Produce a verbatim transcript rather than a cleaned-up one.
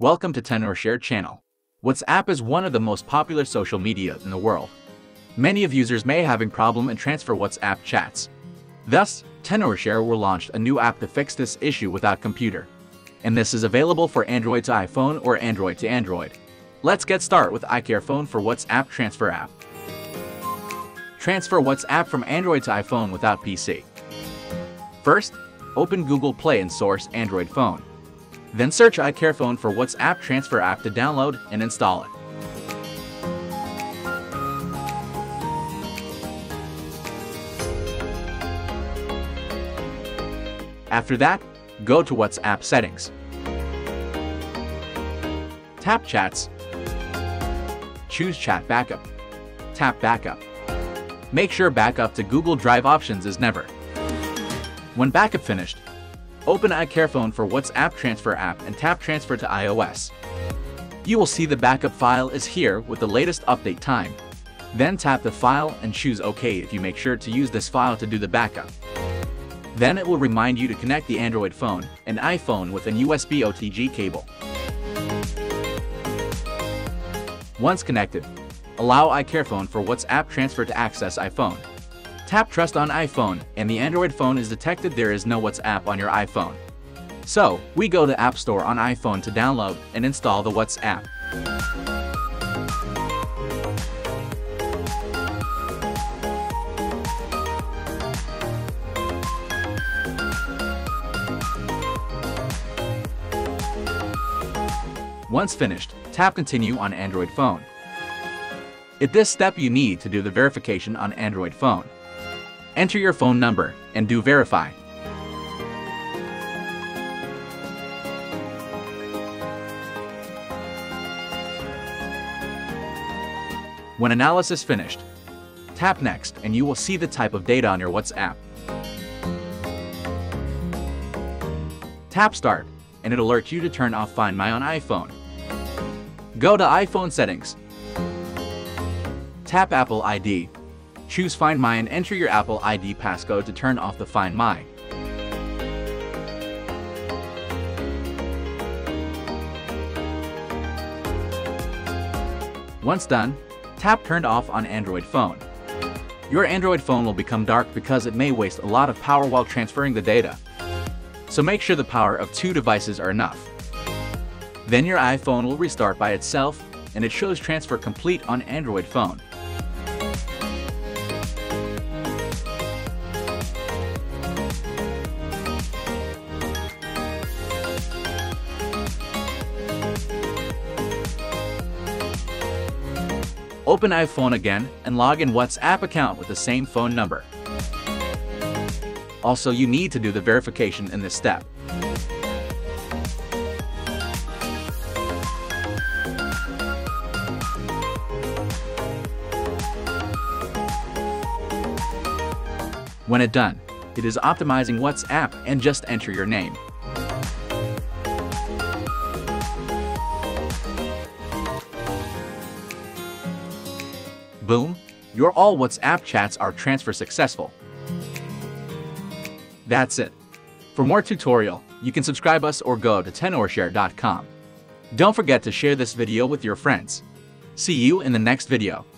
Welcome to Tenorshare channel. WhatsApp is one of the most popular social media in the world. Many of users may have a problem in transfer WhatsApp chats. Thus, Tenorshare will launch a new app to fix this issue without computer. And this is available for Android to iPhone or Android to Android. Let's get started with iCareFone for WhatsApp Transfer app. Transfer WhatsApp from Android to iPhone without P C. First, open Google Play and source Android phone. Then search iCareFone for WhatsApp Transfer app to download and install it. After that, go to WhatsApp settings. Tap Chats. Choose Chat Backup. Tap Backup. Make sure Backup to Google Drive options is never. When backup finished, open iCareFone for WhatsApp Transfer app and tap Transfer to iOS. You will see the backup file is here with the latest update time. Then tap the file and choose OK if you make sure to use this file to do the backup. Then it will remind you to connect the Android phone and iPhone with an U S B O T G cable. Once connected, allow iCareFone for WhatsApp Transfer to access iPhone. Tap Trust on iPhone and the Android phone is detected there is no WhatsApp on your iPhone. So, we go to App Store on iPhone to download and install the WhatsApp. Once finished, tap Continue on Android phone. At this step you need to do the verification on Android phone. Enter your phone number and do verify. When analysis finished, tap Next and you will see the type of data on your WhatsApp. Tap Start and it alerts you to turn off Find My on iPhone. Go to iPhone settings, tap Apple I D, choose Find My and enter your Apple I D passcode to turn off the Find My. Once done, tap Turned Off on Android phone. Your Android phone will become dark because it may waste a lot of power while transferring the data. So make sure the power of two devices are enough. Then your iPhone will restart by itself and it shows transfer complete on Android phone. Open iPhone again and log in WhatsApp account with the same phone number. Also, you need to do the verification in this step. When it's done, it is optimizing WhatsApp and just enter your name. Boom! Your all WhatsApp chats are transferred successful. That's it. For more tutorial, you can subscribe us or go to tenorshare dot com. Don't forget to share this video with your friends. See you in the next video.